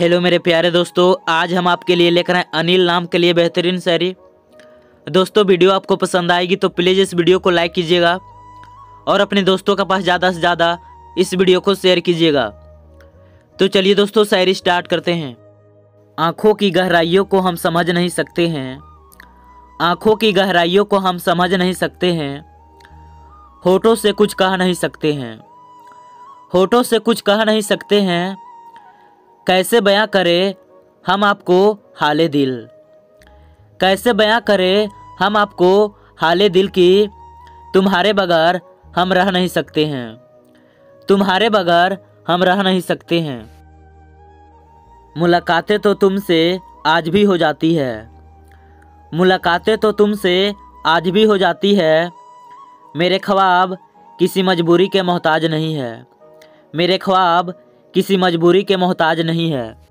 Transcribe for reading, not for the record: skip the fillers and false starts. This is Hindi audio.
हेलो मेरे प्यारे दोस्तों, आज हम आपके लिए लेकर आए अनिल नाम के लिए बेहतरीन शायरी। दोस्तों वीडियो आपको पसंद आएगी तो प्लीज़ इस वीडियो को लाइक कीजिएगा और अपने दोस्तों के पास ज़्यादा से ज़्यादा इस वीडियो को शेयर कीजिएगा। तो चलिए दोस्तों शायरी स्टार्ट करते हैं। आँखों की गहराइयों को हम समझ नहीं सकते हैं, आँखों की गहराइयों को हम समझ नहीं सकते हैं, होठों से कुछ कह नहीं सकते हैं, होठों से कुछ कह नहीं सकते हैं, कैसे बयां करें हम आपको हाले दिल, कैसे बयां करें हम आपको हाले दिल की, तुम्हारे बगैर हम रह नहीं सकते हैं, तुम्हारे बगैर हम रह नहीं सकते हैं। मुलाकातें तो तुमसे आज भी हो जाती है, मुलाकातें तो तुमसे आज भी हो जाती है, मेरे ख्वाब किसी मजबूरी के मोहताज नहीं है, मेरे ख्वाब किसी मजबूरी के मोहताज नहीं है।